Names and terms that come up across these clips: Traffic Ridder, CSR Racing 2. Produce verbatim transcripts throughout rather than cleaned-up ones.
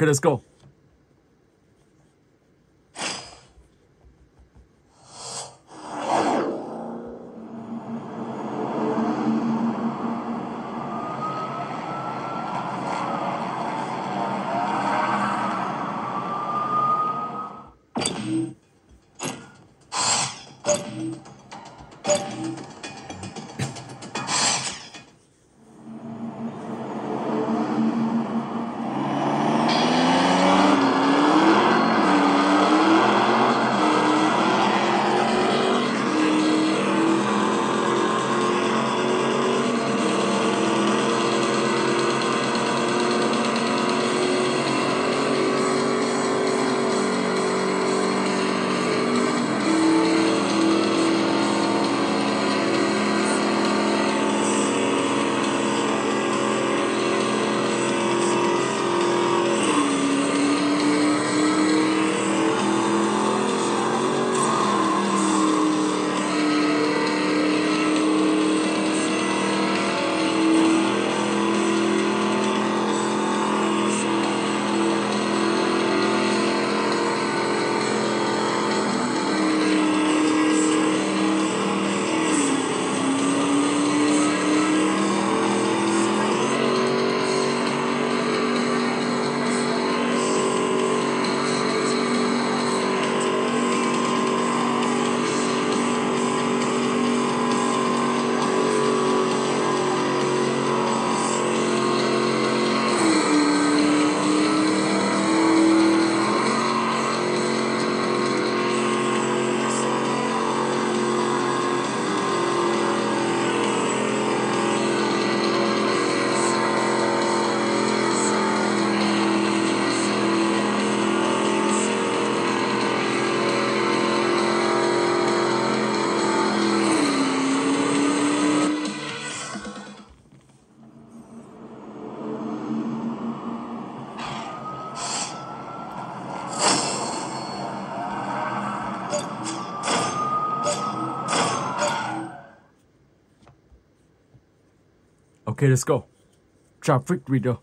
Okay, let's go. Okay, let's go. Traffic Ridder.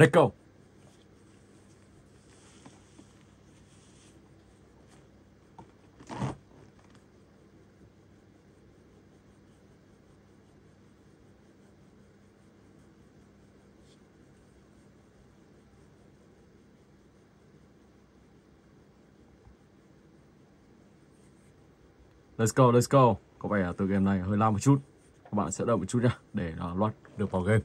Let go. Let's go, let's go. Có vẻ là từ game này hơi lao một chút. Các bạn sẽ đợi một chút nhá, để uh, loạt được vào game.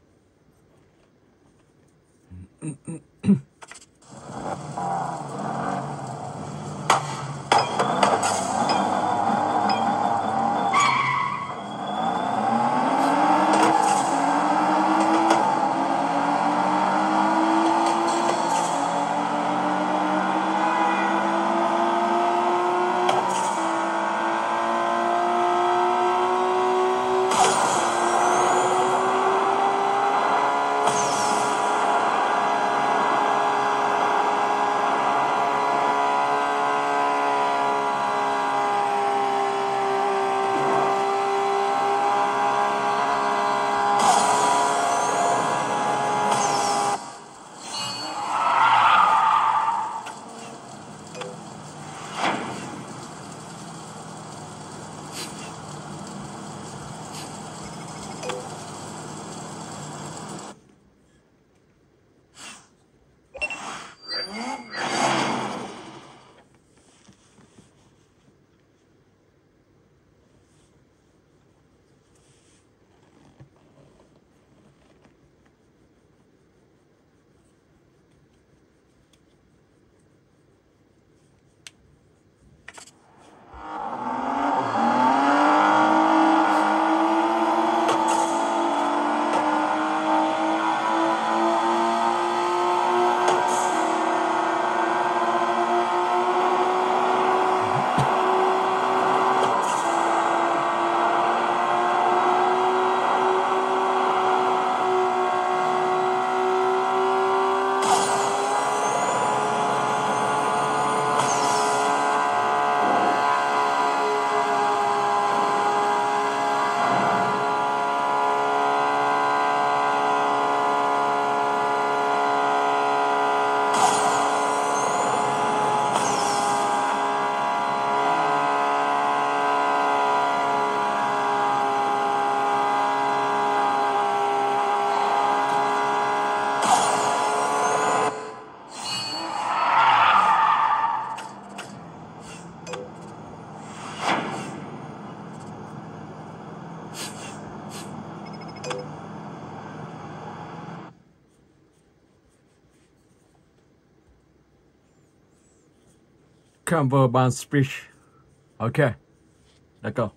Cover ban speech. Okay, let's go.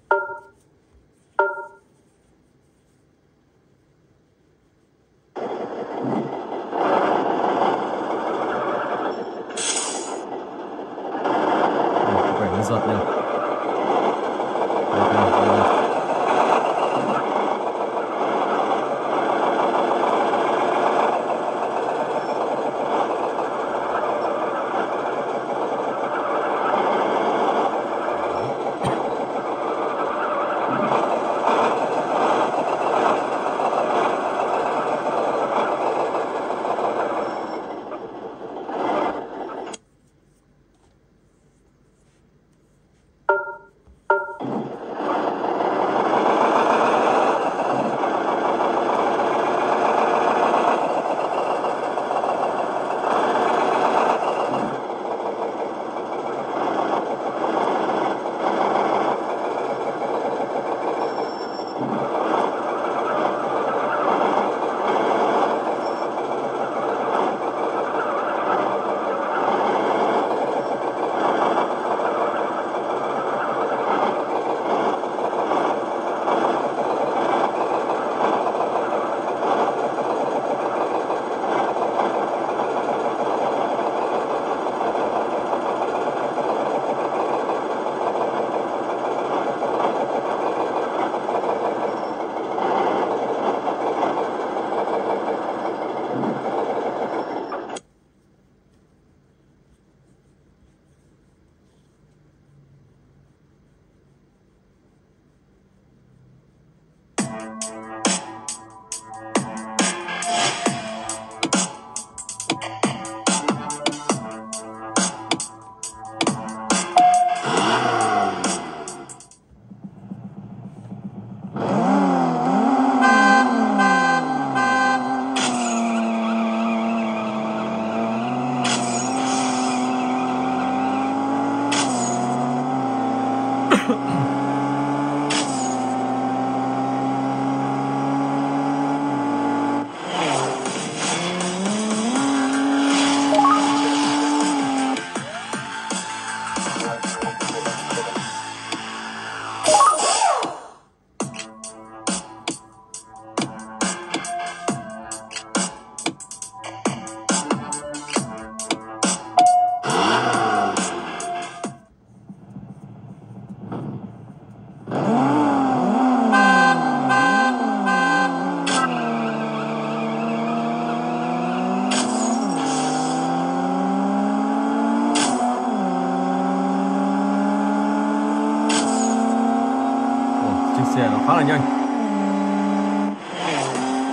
xe nó khá là nhanh.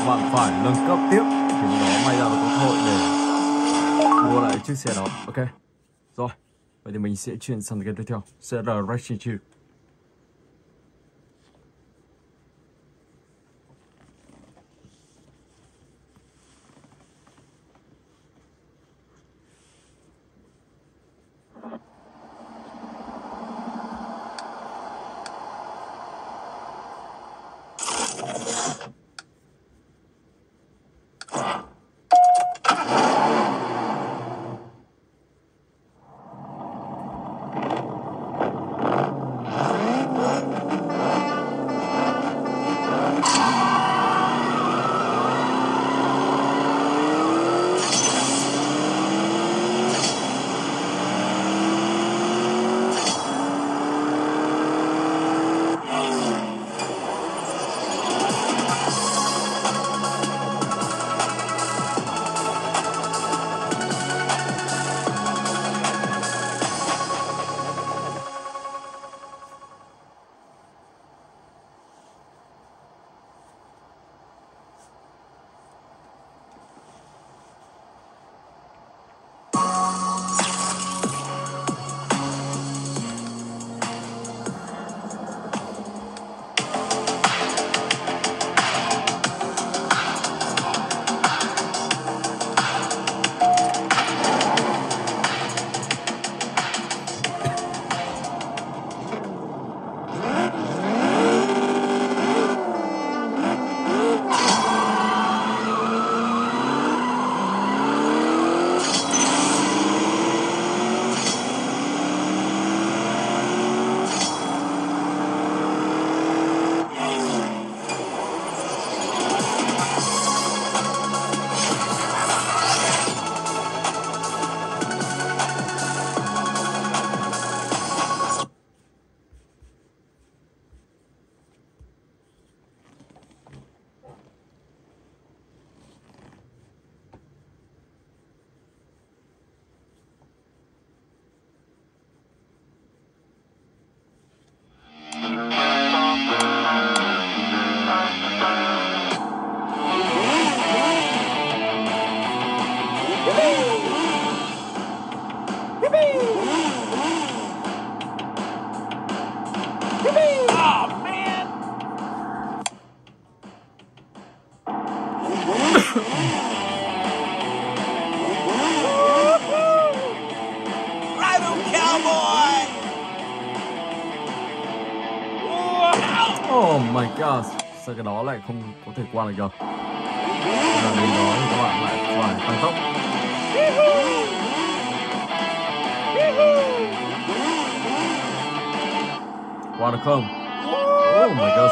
Bạn phải nâng cấp tiếp thì nó may ra nó có cơ hội để mua lại chiếc xe đó. Ok. Rồi. Vậy thì mình sẽ chuyển sang game tiếp theo, sẽ là Racing hai. Oh my god, sao cái đó lại không có thể qua được kìa. Và đến đó thì các bạn lại phải tăng tốc. Qua được không? Oh my god.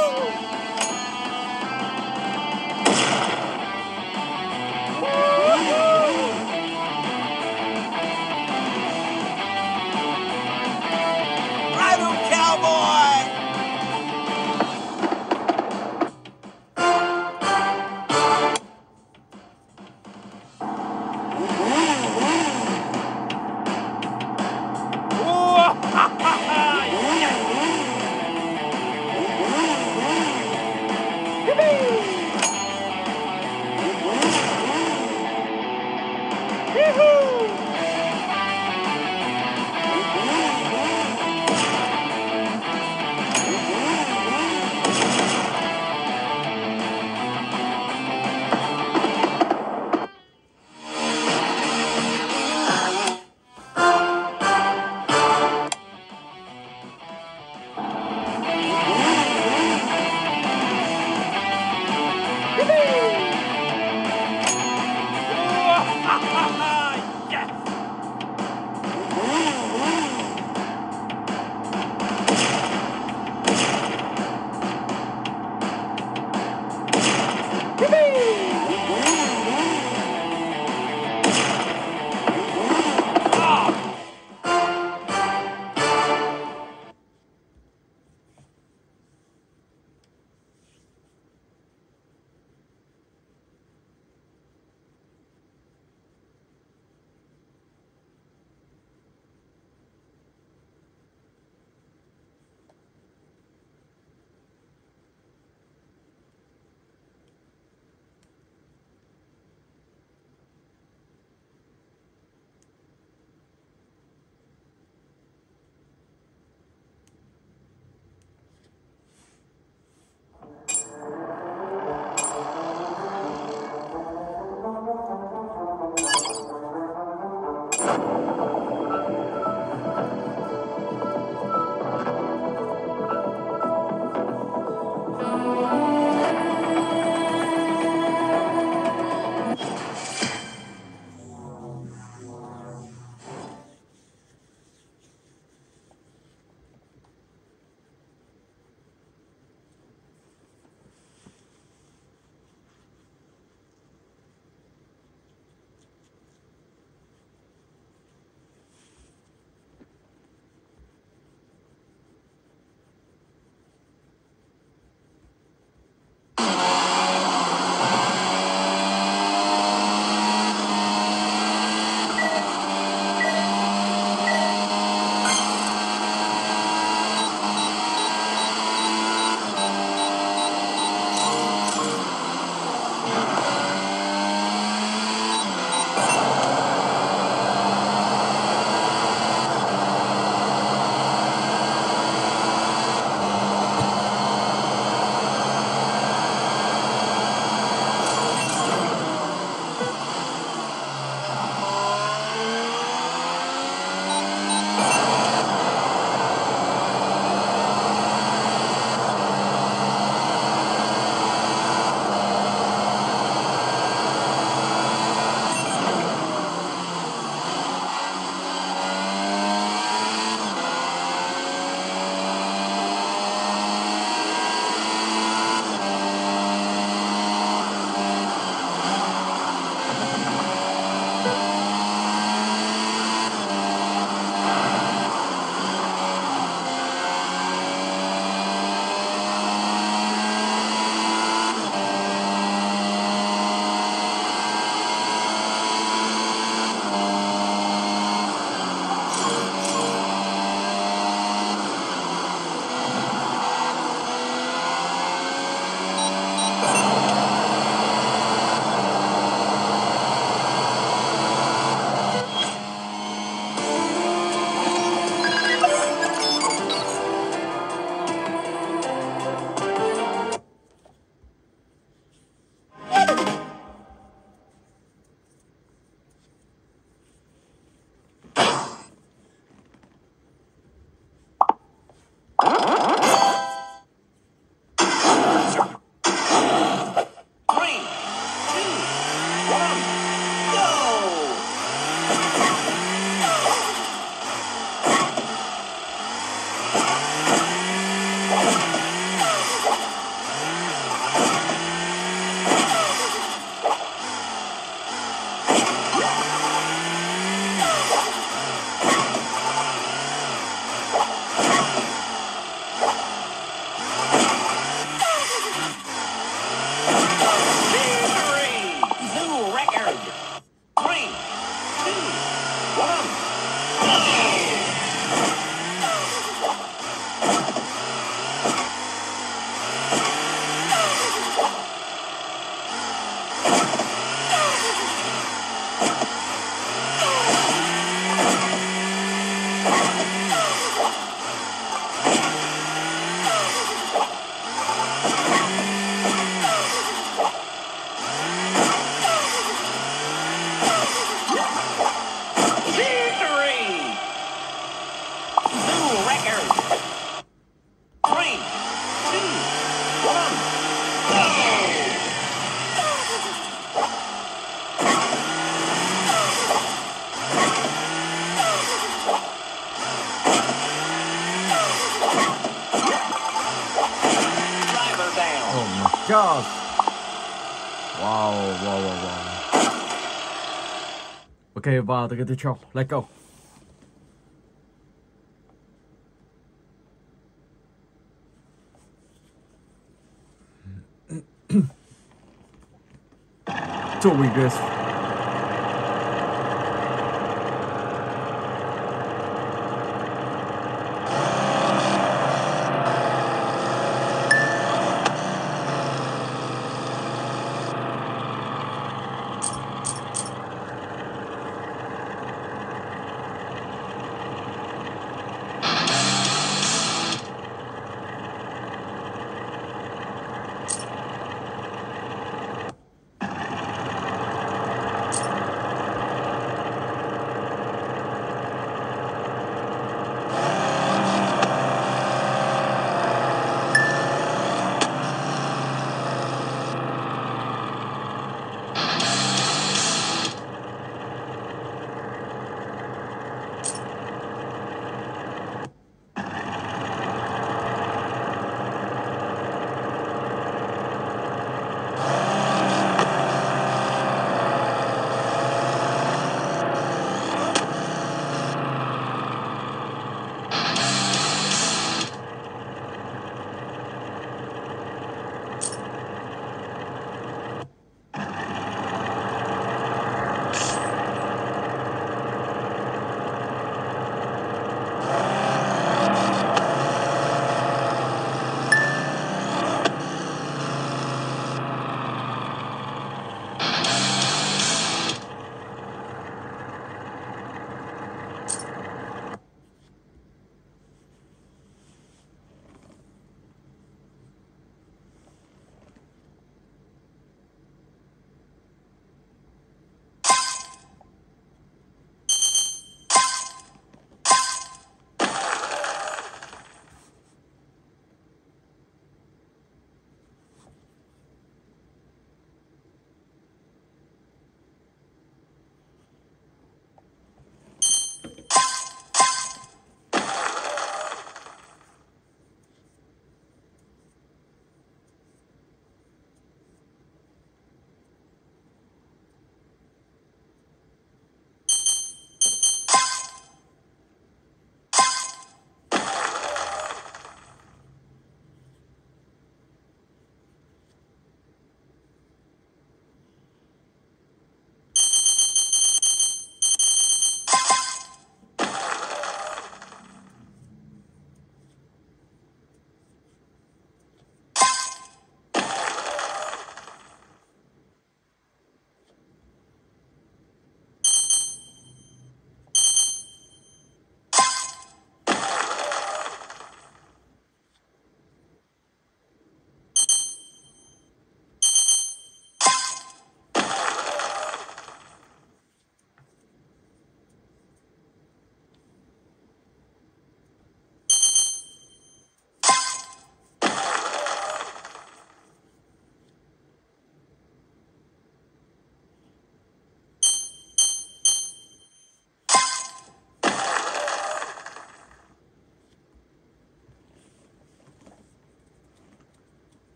Wow, wow, wow, wow. Ok, vào từ cái tiếp trong. Let's go. Doing this.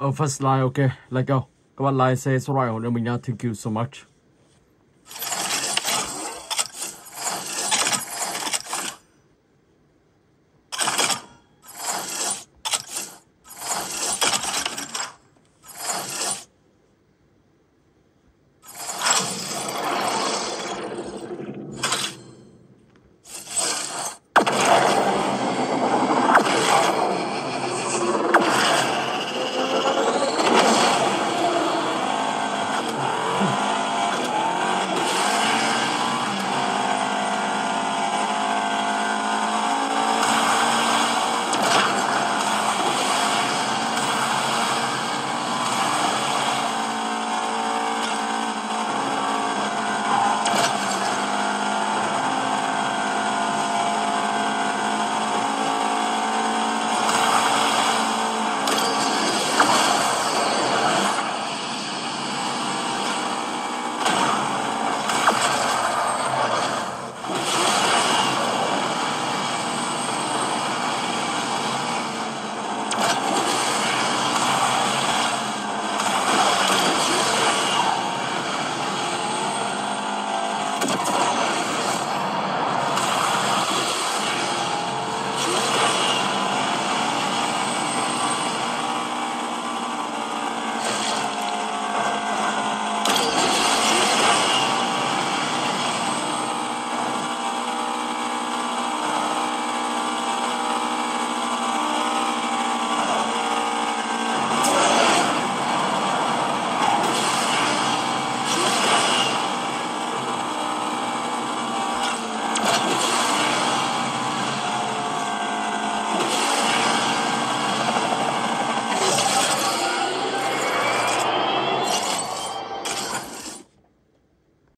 Oh, first like, okay, let go. Các bạn like, share, subscribe, hỗ trợ mình nha. Thank you so much.